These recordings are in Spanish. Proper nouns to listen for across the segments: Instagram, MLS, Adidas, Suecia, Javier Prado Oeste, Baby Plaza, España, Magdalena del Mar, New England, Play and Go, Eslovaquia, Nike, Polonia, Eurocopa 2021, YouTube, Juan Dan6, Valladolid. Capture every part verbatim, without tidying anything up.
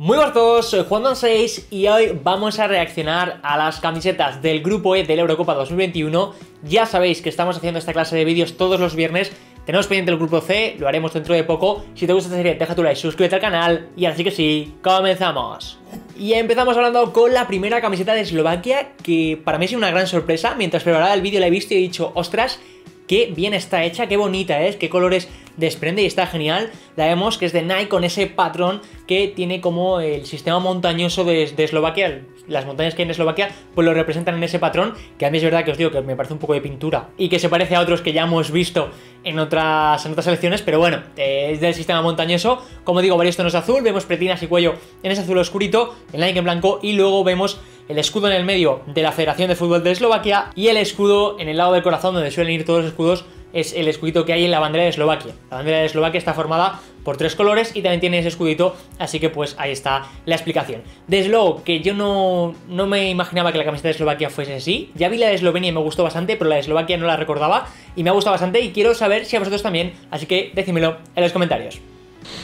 Muy buenas a todos, soy Juan Dan seis y hoy vamos a reaccionar a las camisetas del grupo E de la Eurocopa dos mil veintiuno. Ya sabéis que estamos haciendo esta clase de vídeos todos los viernes. Tenemos pendiente el grupo C, lo haremos dentro de poco. Si te gusta esta serie, deja tu like, suscríbete al canal y ahora sí que sí, comenzamos. Y empezamos hablando con la primera camiseta de Eslovaquia, que para mí es una gran sorpresa. Mientras preparaba el vídeo la he visto y he dicho, ostras, qué bien está hecha, qué bonita es, qué colores desprende y está genial. La vemos que es de Nike con ese patrón que tiene como el sistema montañoso de, de Eslovaquia. Las montañas que hay en Eslovaquia pues lo representan en ese patrón, que a mí es verdad que os digo que me parece un poco de pintura y que se parece a otros que ya hemos visto en otras, en otras selecciones, pero bueno, eh, es del sistema montañoso. Como digo, varios tonos de azul, vemos pretinas y cuello en ese azul oscurito, el Nike en blanco y luego vemos el escudo en el medio de la Federación de Fútbol de Eslovaquia y el escudo en el lado del corazón donde suelen ir todos los escudos es el escudito que hay en la bandera de Eslovaquia. La bandera de Eslovaquia está formada por tres colores y también tiene ese escudito, así que pues ahí está la explicación. Desde luego que yo no, no me imaginaba que la camiseta de Eslovaquia fuese así. Ya vi la de Eslovenia y me gustó bastante, pero la de Eslovaquia no la recordaba y me ha gustado bastante y quiero saber si a vosotros también, así que decídmelo en los comentarios.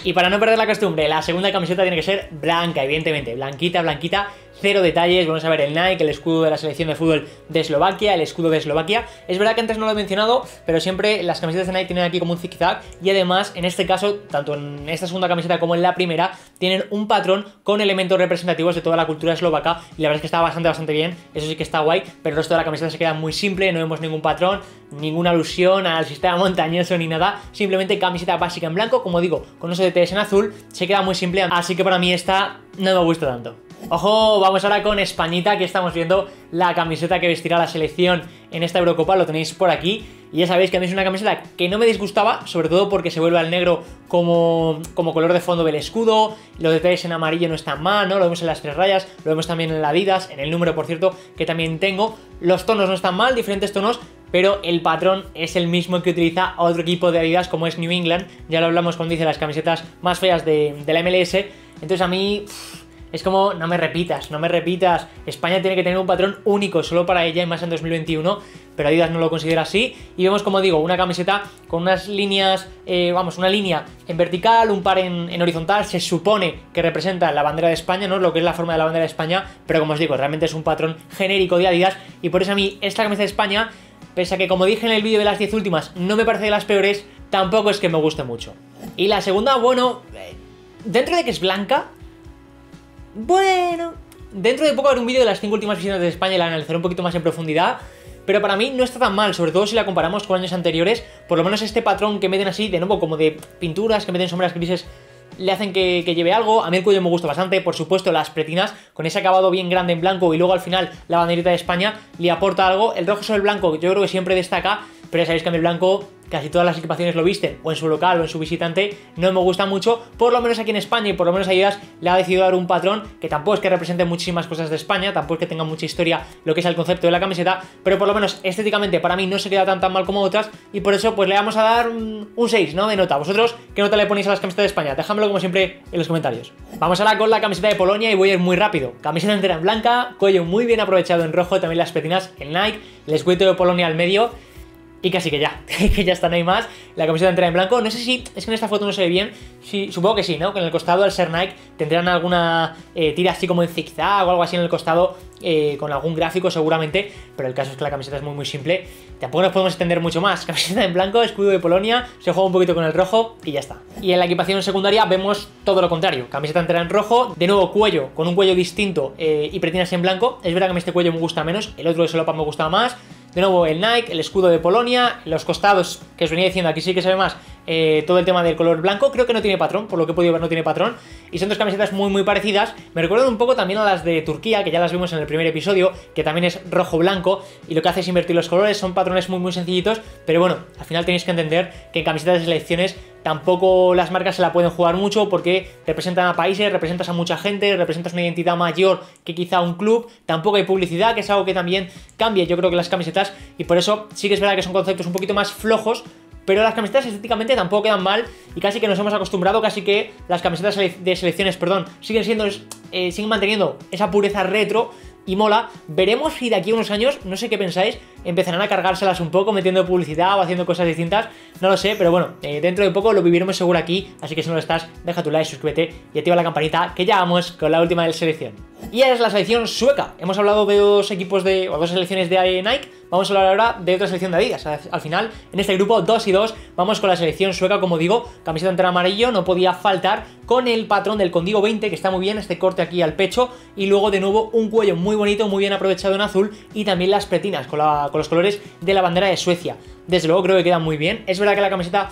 Y para no perder la costumbre, la segunda camiseta tiene que ser blanca, evidentemente, blanquita, blanquita, cero detalles. Vamos a ver el Nike, el escudo de la selección de fútbol de Eslovaquia, el escudo de Eslovaquia. Es verdad que antes no lo he mencionado, pero siempre las camisetas de Nike tienen aquí como un zigzag y además, en este caso, tanto en esta segunda camiseta como en la primera, tienen un patrón con elementos representativos de toda la cultura eslovaca y la verdad es que está bastante, bastante bien, eso sí que está guay, pero el resto de la camiseta se queda muy simple, no vemos ningún patrón, ninguna alusión al sistema montañoso ni nada, simplemente camiseta básica en blanco, como digo, con unos detalles en azul, se queda muy simple, así que para mí esta no me gusta tanto. Ojo, vamos ahora con Españita, que estamos viendo la camiseta que vestirá la selección en esta Eurocopa, lo tenéis por aquí. Y ya sabéis que a mí es una camiseta que no me disgustaba, sobre todo porque se vuelve al negro como, como color de fondo del escudo, los detalles en amarillo no están mal, ¿no? Lo vemos en las tres rayas, lo vemos también en la Adidas, en el número, por cierto, que también tengo. Los tonos no están mal, diferentes tonos, pero el patrón es el mismo que utiliza otro equipo de Adidas como es New England. Ya lo hablamos cuando hice las camisetas más feas de, de la M L S, entonces a mí... Uff, es como, no me repitas, no me repitas. España tiene que tener un patrón único solo para ella y más en dos mil veintiuno, pero Adidas no lo considera así. Y vemos, como digo, una camiseta con unas líneas, eh, vamos, una línea en vertical, un par en, en horizontal. Se supone que representa la bandera de España, ¿no? Lo que es la forma de la bandera de España, pero como os digo, realmente es un patrón genérico de Adidas. Y por eso a mí esta camiseta de España, pese a que, como dije en el vídeo de las diez últimas, no me parece de las peores, tampoco es que me guste mucho. Y la segunda, bueno, dentro de que es blanca... Bueno, dentro de poco habrá un vídeo de las cinco últimas visiones de España y la analizaré un poquito más en profundidad, pero para mí no está tan mal, sobre todo si la comparamos con años anteriores. Por lo menos este patrón que meten así, de nuevo, como de pinturas, que meten sombras grises, le hacen que, que lleve algo. A mí el cuello me gusta bastante, por supuesto las pretinas, con ese acabado bien grande en blanco y luego al final la banderita de España le aporta algo. El rojo sobre el blanco yo creo que siempre destaca, pero ya sabéis que a mí el blanco... casi todas las equipaciones lo visten, o en su local o en su visitante, no me gusta mucho. Por lo menos aquí en España y por lo menos Adidas le ha decidido dar un patrón que tampoco es que represente muchísimas cosas de España, tampoco es que tenga mucha historia lo que es el concepto de la camiseta, pero por lo menos estéticamente para mí no se queda tan tan mal como otras y por eso pues le vamos a dar un seis, ¿no? De nota. ¿Vosotros qué nota le ponéis a las camisetas de España? Dejadmelo como siempre en los comentarios. Vamos ahora con la camiseta de Polonia y voy a ir muy rápido. Camiseta entera en blanca, cuello muy bien aprovechado en rojo, también las pretinas en Nike, el escudo de Polonia al medio. Y casi que ya, que ya está, no hay más. La camiseta entera en blanco, no sé si, es que en esta foto no se ve bien, si, supongo que sí, ¿no? Que en el costado, al ser Nike, tendrán alguna eh, tira así como en zigzag o algo así en el costado, eh, con algún gráfico seguramente, pero el caso es que la camiseta es muy muy simple, tampoco nos podemos extender mucho más. Camiseta en blanco, escudo de Polonia, se juega un poquito con el rojo y ya está. Y en la equipación secundaria vemos todo lo contrario, camiseta entera en rojo, de nuevo cuello, con un cuello distinto eh, y pretinas en blanco. Es verdad que a mí este cuello me gusta menos, el otro de solapa me gustaba más. De nuevo el Nike, el escudo de Polonia, los costados, que os venía diciendo, aquí sí que se ve más eh, todo el tema del color blanco. Creo que no tiene patrón, por lo que he podido ver no tiene patrón. Y son dos camisetas muy muy parecidas, me recuerdan un poco también a las de Turquía, que ya las vimos en el primer episodio, que también es rojo-blanco, y lo que hace es invertir los colores, son patrones muy muy sencillitos, pero bueno, al final tenéis que entender que en camisetas de selecciones tampoco las marcas se la pueden jugar mucho porque representan a países, representas a mucha gente, representas una identidad mayor que quizá un club, tampoco hay publicidad, que es algo que también cambia, yo creo que las camisetas, y por eso sí que es verdad que son conceptos un poquito más flojos, pero las camisetas estéticamente tampoco quedan mal y casi que nos hemos acostumbrado, casi que las camisetas de selecciones, perdón, siguen siendo, eh, siguen manteniendo esa pureza retro y mola. Veremos si de aquí a unos años, no sé qué pensáis, empezarán a cargárselas un poco metiendo publicidad o haciendo cosas distintas, no lo sé, pero bueno, eh, dentro de poco lo viviremos seguro aquí, así que si no lo estás, deja tu like, suscríbete y activa la campanita, que ya vamos con la última de la selección. Y es la selección sueca. Hemos hablado de dos equipos de, o dos selecciones de Nike, vamos a hablar ahora de otra selección de Adidas. Al final, en este grupo dos y dos, vamos con la selección sueca, como digo, camiseta entera amarillo, no podía faltar, con el patrón del Condigo veinte, que está muy bien, este corte aquí al pecho, y luego de nuevo un cuello muy bonito, muy bien aprovechado en azul, y también las pretinas con, la, con los colores de la bandera de Suecia. Desde luego creo que queda muy bien. Es verdad que la camiseta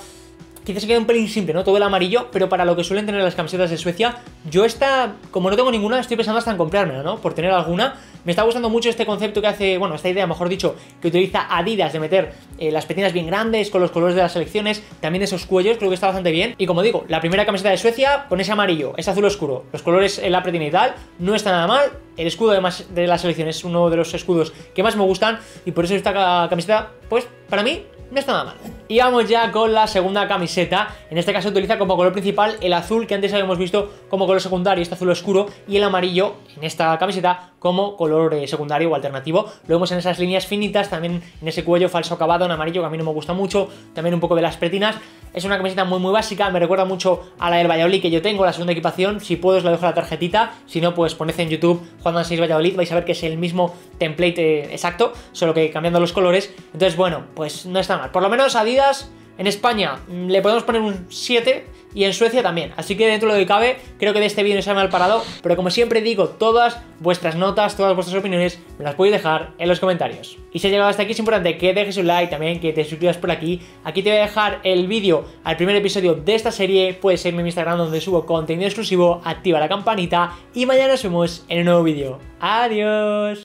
quizás se queda un pelín simple, ¿no? Todo el amarillo, pero para lo que suelen tener las camisetas de Suecia, yo esta, como no tengo ninguna, estoy pensando hasta en comprármela, ¿no? Por tener alguna. Me está gustando mucho este concepto que hace, bueno, esta idea, mejor dicho, que utiliza Adidas de meter eh, las petinas bien grandes con los colores de las selecciones, también esos cuellos, creo que está bastante bien. Y como digo, la primera camiseta de Suecia con ese amarillo, ese azul oscuro, los colores en la pretina y tal, no está nada mal. El escudo además de la selección es uno de los escudos que más me gustan y por eso esta camiseta, pues, para mí, no está nada mal. Y vamos ya con la segunda camiseta. En este caso utiliza como color principal el azul que antes habíamos visto como color secundario, este azul oscuro, y el amarillo en esta camiseta como color eh, secundario o alternativo. Lo vemos en esas líneas finitas, también en ese cuello falso acabado en amarillo que a mí no me gusta mucho, también un poco de las pretinas. Es una camiseta muy muy básica, me recuerda mucho a la del Valladolid que yo tengo, la segunda equipación. Si puedo os la dejo la tarjetita, si no pues poned en YouTube Juan Dan seis Valladolid, vais a ver que es el mismo template eh, exacto, solo que cambiando los colores. Entonces bueno, pues no está mal. Por lo menos Adidas en España le podemos poner un siete y en Suecia también, así que dentro de lo que cabe creo que de este vídeo no se me ha mal parado, pero como siempre digo, todas vuestras notas, todas vuestras opiniones me las podéis dejar en los comentarios. Y si has llegado hasta aquí es importante que dejes un like, también que te suscribas por aquí. Aquí te voy a dejar el vídeo al primer episodio de esta serie, puedes seguirme en mi Instagram donde subo contenido exclusivo, activa la campanita y mañana nos vemos en un nuevo vídeo. Adiós.